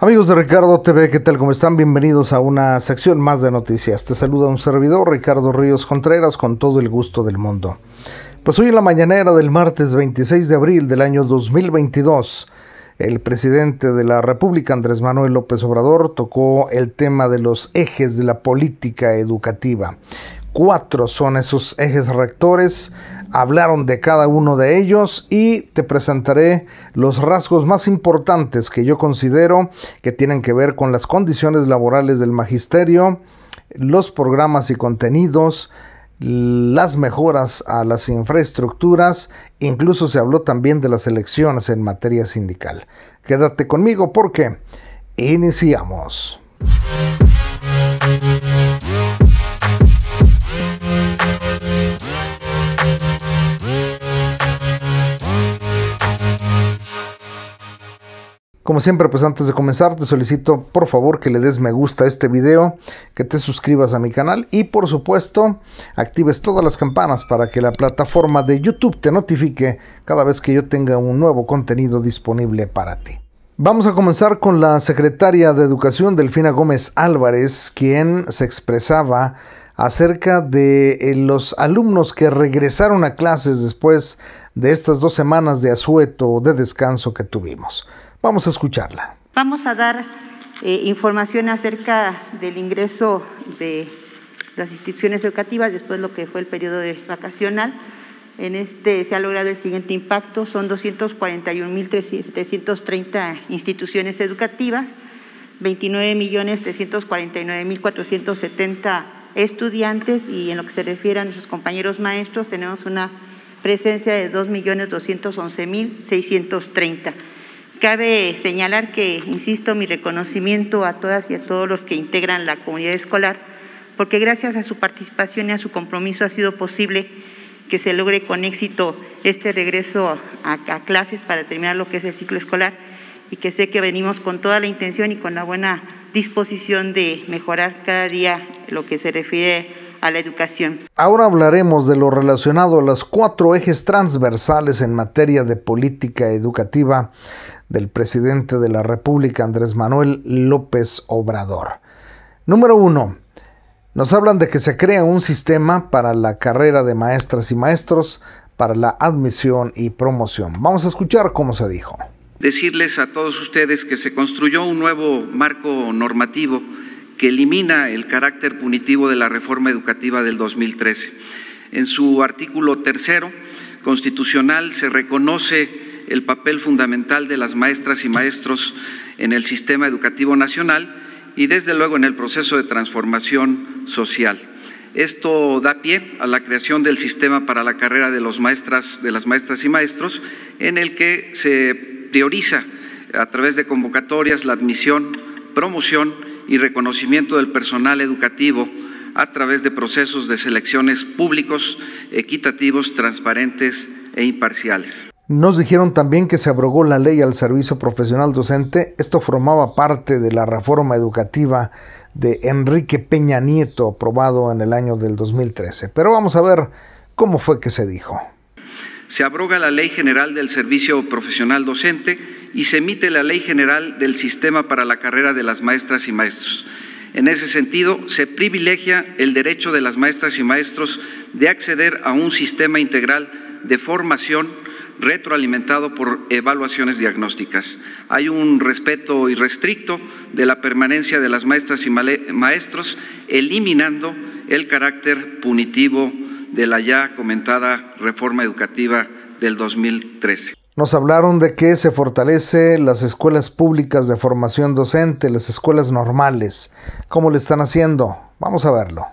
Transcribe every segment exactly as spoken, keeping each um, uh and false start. Amigos de Ricardo T V, ¿qué tal? ¿Cómo están? Bienvenidos a una sección más de noticias. Te saluda un servidor, Ricardo Ríos Contreras, con todo el gusto del mundo. Pues hoy en la mañanera del martes veintiséis de abril del año dos mil veintidós, el presidente de la República, Andrés Manuel López Obrador, tocó el tema de los ejes de la política educativa. Cuatro son esos ejes rectores. Hablaron de cada uno de ellos y te presentaré los rasgos más importantes que yo considero que tienen que ver con las condiciones laborales del magisterio, los programas y contenidos, las mejoras a las infraestructuras, incluso se habló también de las elecciones en materia sindical. Quédate conmigo porque iniciamos. Como siempre, pues antes de comenzar te solicito por favor que le des me gusta a este video, que te suscribas a mi canal y por supuesto actives todas las campanas para que la plataforma de YouTube te notifique cada vez que yo tenga un nuevo contenido disponible para ti. Vamos a comenzar con la secretaria de Educación, Delfina Gómez Álvarez, quien se expresaba acerca de los alumnos que regresaron a clases después de estas dos semanas de asueto o de descanso que tuvimos. Vamos a escucharla. Vamos a dar eh, información acerca del ingreso de las instituciones educativas después de lo que fue el periodo de vacacional. En este se ha logrado el siguiente impacto, son doscientas cuarenta y un mil setecientas treinta instituciones educativas, veintinueve millones trescientos cuarenta y nueve mil cuatrocientos setenta estudiantes y en lo que se refiere a nuestros compañeros maestros tenemos una presencia de dos millones doscientos once mil seiscientos treinta. Cabe señalar que, insisto, mi reconocimiento a todas y a todos los que integran la comunidad escolar, porque gracias a su participación y a su compromiso ha sido posible que se logre con éxito este regreso a, a clases para terminar lo que es el ciclo escolar y que sé que venimos con toda la intención y con la buena disposición de mejorar cada día lo que se refiere a la educación. Ahora hablaremos de lo relacionado a los cuatro ejes transversales en materia de política educativa del presidente de la República, Andrés Manuel López Obrador. Número uno, nos hablan de que se crea un sistema para la carrera de maestras y maestros, para la admisión y promoción. Vamos a escuchar cómo se dijo. Decirles a todos ustedes que se construyó un nuevo marco normativo que elimina el carácter punitivo de la reforma educativa del dos mil trece. En su artículo tercero constitucional se reconoce el papel fundamental de las maestras y maestros en el sistema educativo nacional y desde luego en el proceso de transformación social. Esto da pie a la creación del sistema para la carrera de, los maestras, de las maestras y maestros, en el que se prioriza a través de convocatorias la admisión, promoción y reconocimiento del personal educativo a través de procesos de selecciones públicos, equitativos, transparentes e imparciales. Nos dijeron también que se abrogó la ley al servicio profesional docente. Esto formaba parte de la reforma educativa de Enrique Peña Nieto, aprobado en el año del dos mil trece. Pero vamos a ver cómo fue que se dijo. Se abroga la Ley General del Servicio Profesional Docente y se emite la Ley General del Sistema para la Carrera de las Maestras y Maestros. En ese sentido, se privilegia el derecho de las maestras y maestros de acceder a un sistema integral de formación retroalimentado por evaluaciones diagnósticas. Hay un respeto irrestricto de la permanencia de las maestras y maestros, eliminando el carácter punitivo de la ya comentada reforma educativa del dos mil trece. Nos hablaron de que se fortalece las escuelas públicas de formación docente, las escuelas normales. ¿Cómo le están haciendo? Vamos a verlo.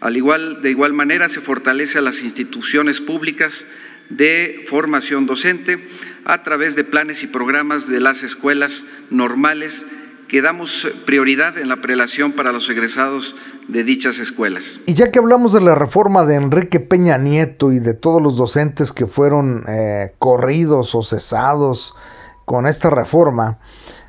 Al igual, de igual manera se fortalece a las instituciones públicas de formación docente a través de planes y programas de las escuelas normales que damos prioridad en la prelación para los egresados de dichas escuelas. Y ya que hablamos de la reforma de Enrique Peña Nieto y de todos los docentes que fueron eh, corridos o cesados con esta reforma,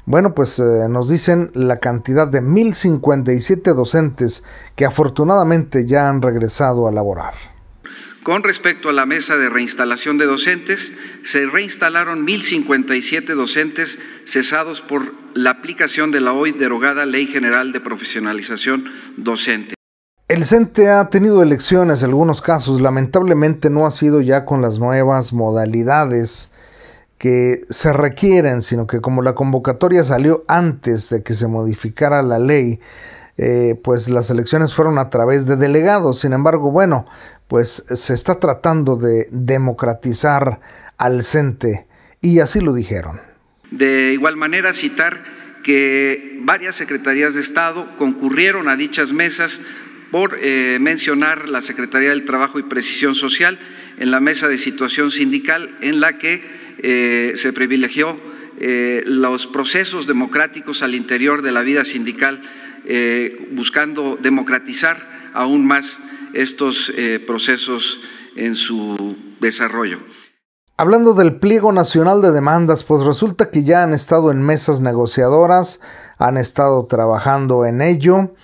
bueno, pues eh, nos dicen la cantidad de mil cincuenta y siete docentes que afortunadamente ya han regresado a laborar. Con respecto a la mesa de reinstalación de docentes, se reinstalaron mil cincuenta y siete docentes cesados por la aplicación de la hoy derogada Ley General de Profesionalización Docente. El CENTE ha tenido elecciones en algunos casos, lamentablemente no ha sido ya con las nuevas modalidades que se requieren, sino que como la convocatoria salió antes de que se modificara la ley, eh, pues las elecciones fueron a través de delegados. Sin embargo, bueno, pues se está tratando de democratizar al CENTE y así lo dijeron. De igual manera, citar que varias secretarías de Estado concurrieron a dichas mesas. Por eh, mencionar la Secretaría del Trabajo y Previsión Social en la mesa de situación sindical, en la que eh, se privilegió eh, los procesos democráticos al interior de la vida sindical, eh, buscando democratizar aún más estos eh, procesos en su desarrollo. Hablando del pliego nacional de demandas, pues resulta que ya han estado en mesas negociadoras, han estado trabajando en ello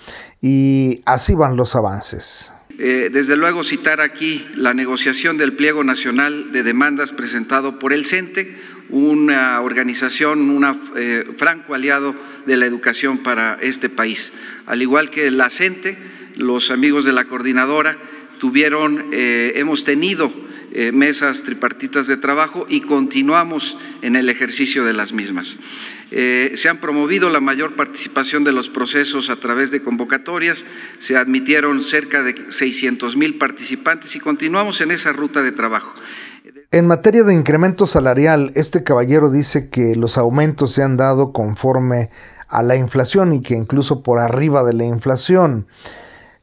y así van los avances. Eh, desde luego, citar aquí la negociación del pliego nacional de demandas presentado por el CENTE, una organización, un eh, franco aliado de la educación para este país. Al igual que la CENTE, los amigos de la coordinadora tuvieron, eh, hemos tenido Eh, mesas tripartitas de trabajo y continuamos en el ejercicio de las mismas. Eh, se han promovido la mayor participación de los procesos a través de convocatorias, se admitieron cerca de seiscientos mil participantes y continuamos en esa ruta de trabajo. En materia de incremento salarial, este caballero dice que los aumentos se han dado conforme a la inflación y que incluso por arriba de la inflación.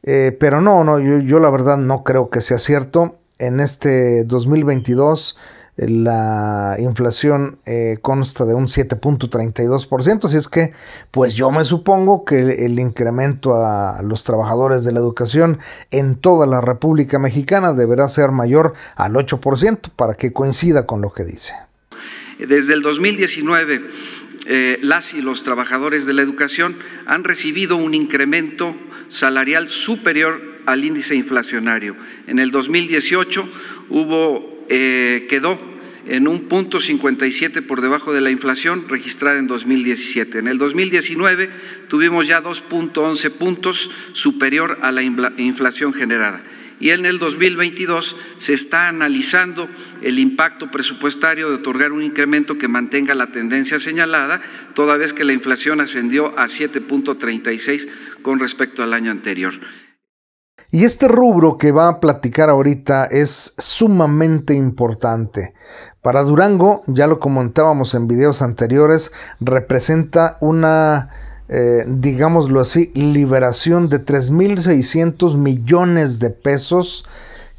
Eh, pero no, no yo, yo la verdad no creo que sea cierto. En este dos mil veintidós la inflación eh, consta de un siete punto treinta y dos por ciento, así es que pues yo me supongo que el, el incremento a los trabajadores de la educación en toda la República Mexicana deberá ser mayor al ocho por ciento para que coincida con lo que dice. Desde el dos mil diecinueve eh, las y los trabajadores de la educación han recibido un incremento salarial superior al índice inflacionario. En el dos mil dieciocho hubo, eh, quedó en un punto cincuenta y siete por debajo de la inflación registrada en dos mil diecisiete. En el dos mil diecinueve tuvimos ya dos punto once puntos superior a la inflación generada. Y en el dos mil veintidós se está analizando el impacto presupuestario de otorgar un incremento que mantenga la tendencia señalada, toda vez que la inflación ascendió a siete punto treinta y seis con respecto al año anterior. Y este rubro que va a platicar ahorita es sumamente importante. Para Durango, ya lo comentábamos en videos anteriores, representa una, eh, digámoslo así, liberación de tres mil seiscientos millones de pesos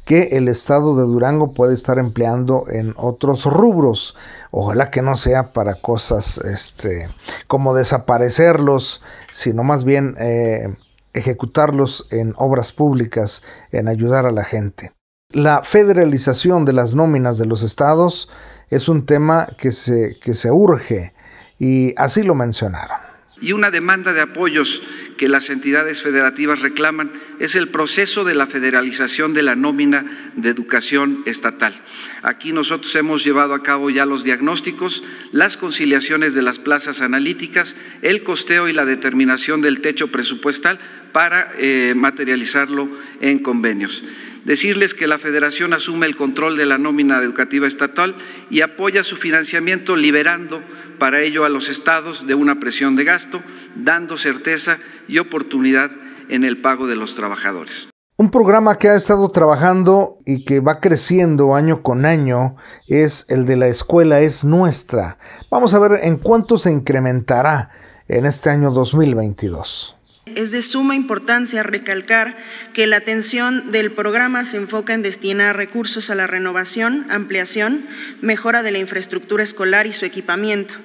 que el estado de Durango puede estar empleando en otros rubros. Ojalá que no sea para cosas este, como desaparecerlos, sino más bien Eh, ejecutarlos en obras públicas, en ayudar a la gente. La federalización de las nóminas de los estados es un tema que se, que se urge y así lo mencionaron. Y una demanda de apoyos que las entidades federativas reclaman es el proceso de la federalización de la nómina de educación estatal. Aquí nosotros hemos llevado a cabo ya los diagnósticos, las conciliaciones de las plazas analíticas, el costeo y la determinación del techo presupuestal para eh, materializarlo en convenios. Decirles que la Federación asume el control de la nómina educativa estatal y apoya su financiamiento, liberando para ello a los estados de una presión de gasto, dando certeza y oportunidad en el pago de los trabajadores. Un programa que ha estado trabajando y que va creciendo año con año es el de La Escuela Es Nuestra. Vamos a ver en cuánto se incrementará en este año dos mil veintidós. Es de suma importancia recalcar que la atención del programa se enfoca en destinar recursos a la renovación, ampliación, mejora de la infraestructura escolar y su equipamiento.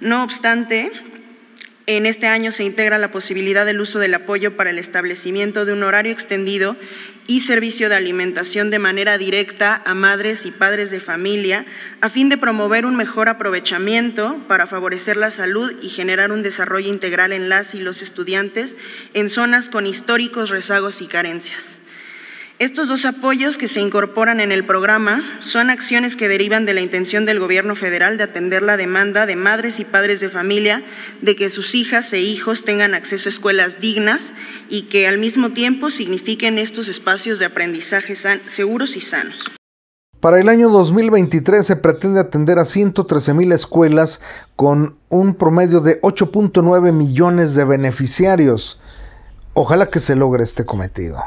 No obstante, en este año se integra la posibilidad del uso del apoyo para el establecimiento de un horario extendido y servicio de alimentación de manera directa a madres y padres de familia, a fin de promover un mejor aprovechamiento para favorecer la salud y generar un desarrollo integral en las y los estudiantes en zonas con históricos rezagos y carencias. Estos dos apoyos que se incorporan en el programa son acciones que derivan de la intención del Gobierno federal de atender la demanda de madres y padres de familia de que sus hijas e hijos tengan acceso a escuelas dignas y que al mismo tiempo signifiquen estos espacios de aprendizaje seguros y sanos. Para el año dos mil veintitrés se pretende atender a ciento trece mil escuelas con un promedio de ocho punto nueve millones de beneficiarios. Ojalá que se logre este cometido.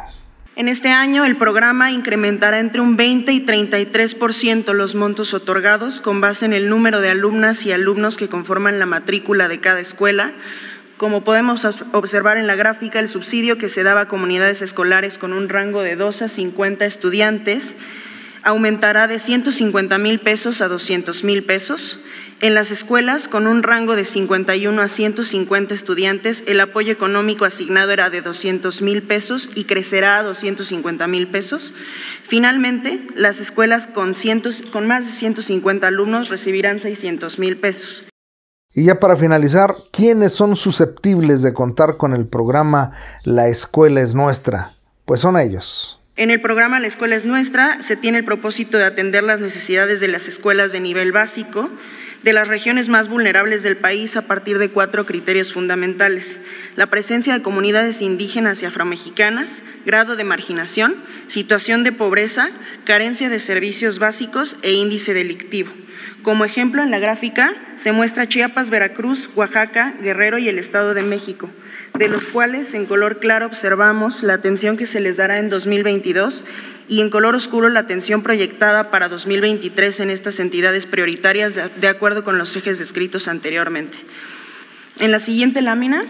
En este año, el programa incrementará entre un veinte y treinta y tres por ciento los montos otorgados con base en el número de alumnas y alumnos que conforman la matrícula de cada escuela. Como podemos observar en la gráfica, el subsidio que se daba a comunidades escolares con un rango de dos a cincuenta estudiantes aumentará de ciento cincuenta mil pesos a doscientos mil pesos. En las escuelas, con un rango de cincuenta y uno a ciento cincuenta estudiantes, el apoyo económico asignado era de doscientos mil pesos y crecerá a doscientos cincuenta mil pesos. Finalmente, las escuelas con, cientos, con más de ciento cincuenta alumnos recibirán seiscientos mil pesos. Y ya para finalizar, ¿quiénes son susceptibles de contar con el programa La Escuela Es Nuestra? Pues son ellos. En el programa La Escuela Es Nuestra se tiene el propósito de atender las necesidades de las escuelas de nivel básico de las regiones más vulnerables del país a partir de cuatro criterios fundamentales: la presencia de comunidades indígenas y afromexicanas, grado de marginación, situación de pobreza, carencia de servicios básicos e índice delictivo. Como ejemplo, en la gráfica se muestra Chiapas, Veracruz, Oaxaca, Guerrero y el Estado de México, de los cuales en color claro observamos la atención que se les dará en dos mil veintidós y en color oscuro la atención proyectada para dos mil veintitrés en estas entidades prioritarias de acuerdo con los ejes descritos anteriormente. En la siguiente lámina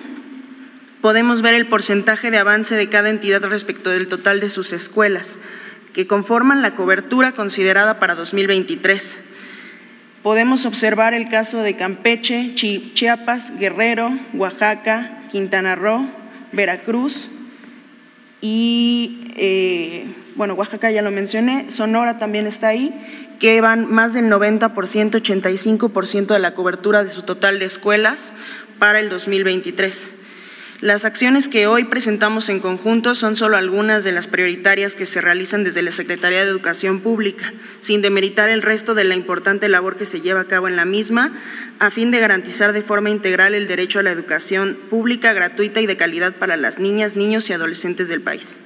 podemos ver el porcentaje de avance de cada entidad respecto del total de sus escuelas, que conforman la cobertura considerada para dos mil veintitrés. Podemos observar el caso de Campeche, Chiapas, Guerrero, Oaxaca, Quintana Roo, Veracruz y, eh, bueno, Oaxaca ya lo mencioné, Sonora también está ahí, que van más del noventa por ciento, ochenta y cinco por ciento de la cobertura de su total de escuelas para el dos mil veintitrés. Las acciones que hoy presentamos en conjunto son solo algunas de las prioritarias que se realizan desde la Secretaría de Educación Pública, sin demeritar el resto de la importante labor que se lleva a cabo en la misma, a fin de garantizar de forma integral el derecho a la educación pública, gratuita y de calidad para las niñas, niños y adolescentes del país.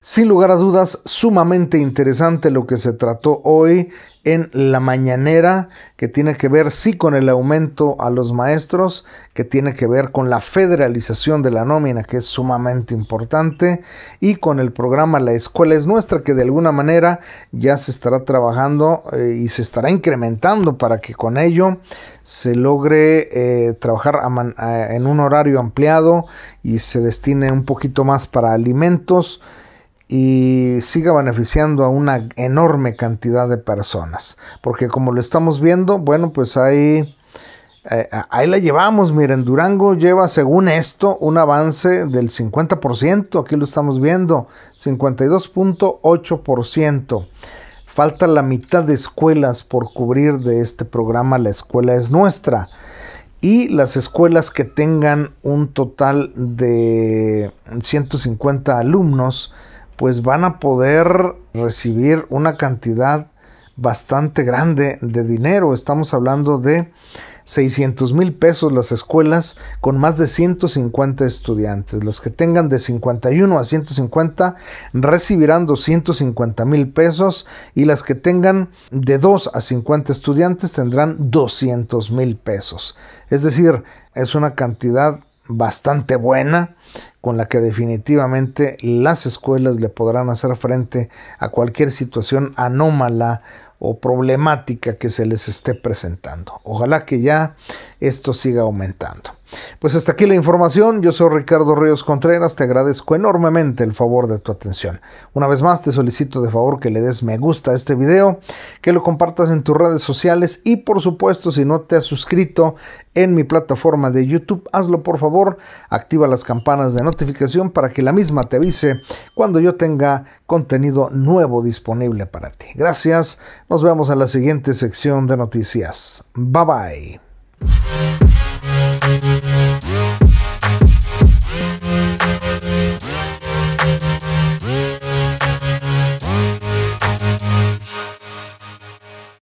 Sin lugar a dudas, sumamente interesante lo que se trató hoy en La Mañanera, que tiene que ver sí con el aumento a los maestros, que tiene que ver con la federalización de la nómina, que es sumamente importante, y con el programa La Escuela Es Nuestra, que de alguna manera ya se estará trabajando eh, y se estará incrementando para que con ello se logre eh, trabajar a man, a, en un horario ampliado y se destine un poquito más para alimentos y siga beneficiando a una enorme cantidad de personas, porque como lo estamos viendo, bueno, pues ahí, eh, ahí la llevamos. Miren, Durango lleva, según esto, un avance del cincuenta por ciento, aquí lo estamos viendo, cincuenta y dos punto ocho por ciento. Falta la mitad de escuelas por cubrir de este programa La Escuela Es Nuestra. Y las escuelas que tengan un total de ciento cincuenta alumnos, pues van a poder recibir una cantidad bastante grande de dinero. Estamos hablando de seiscientos mil pesos las escuelas con más de ciento cincuenta estudiantes. Las que tengan de cincuenta y uno a ciento cincuenta recibirán doscientos cincuenta mil pesos y las que tengan de dos a cincuenta estudiantes tendrán doscientos mil pesos. Es decir, es una cantidad bastante buena, con la que definitivamente las escuelas le podrán hacer frente a cualquier situación anómala o problemática que se les esté presentando. Ojalá que ya esto siga aumentando. Pues hasta aquí la información. Yo soy Ricardo Ríos Contreras, te agradezco enormemente el favor de tu atención. Una vez más te solicito de favor que le des me gusta a este video, que lo compartas en tus redes sociales y por supuesto si no te has suscrito en mi plataforma de YouTube, hazlo por favor, activa las campanas de notificación para que la misma te avise cuando yo tenga contenido nuevo disponible para ti. Gracias, nos vemos en la siguiente sección de noticias. Bye bye.